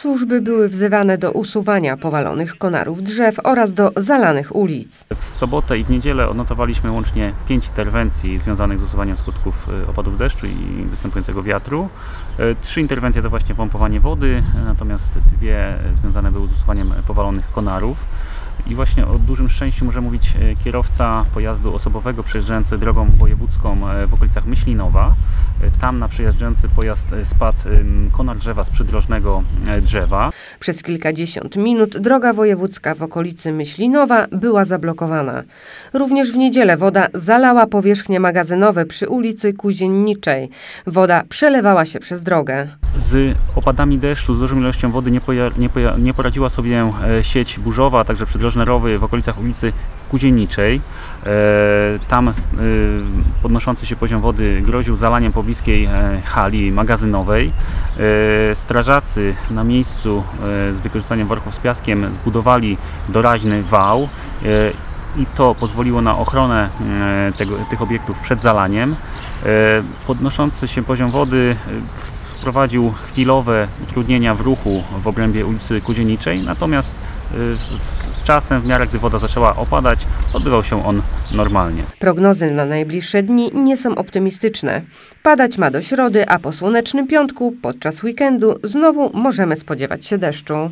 Służby były wzywane do usuwania powalonych konarów drzew oraz do zalanych ulic. W sobotę i w niedzielę odnotowaliśmy łącznie 5 interwencji związanych z usuwaniem skutków opadów deszczu i występującego wiatru. 3 interwencje to właśnie pompowanie wody, natomiast 2 związane były z usuwaniem powalonych konarów. I właśnie o dużym szczęściu może mówić kierowca pojazdu osobowego przejeżdżający drogą wojewódzką w okolicach Myślinowa. Tam na przejeżdżający pojazd spadł konar drzewa z przydrożnego drzewa. Przez kilkadziesiąt minut droga wojewódzka w okolicy Myślinowa była zablokowana. Również w niedzielę woda zalała powierzchnie magazynowe przy ulicy Kuzienniczej. Woda przelewała się przez drogę. Z opadami deszczu, z dużą ilością wody nie poradziła sobie sieć burzowa, także przydrożne rowy w okolicach ulicy Kudzienniczej. Tam podnoszący się poziom wody groził zalaniem pobliskiej hali magazynowej. Strażacy na miejscu z wykorzystaniem worków z piaskiem zbudowali doraźny wał i to pozwoliło na ochronę tych obiektów przed zalaniem. Podnoszący się poziom wody wprowadził chwilowe utrudnienia w ruchu w obrębie ulicy Kudzienniczej, natomiast z czasem, w miarę gdy woda zaczęła opadać, odbywał się on normalnie. Prognozy na najbliższe dni nie są optymistyczne. Padać ma do środy, a po słonecznym piątku podczas weekendu znowu możemy spodziewać się deszczu.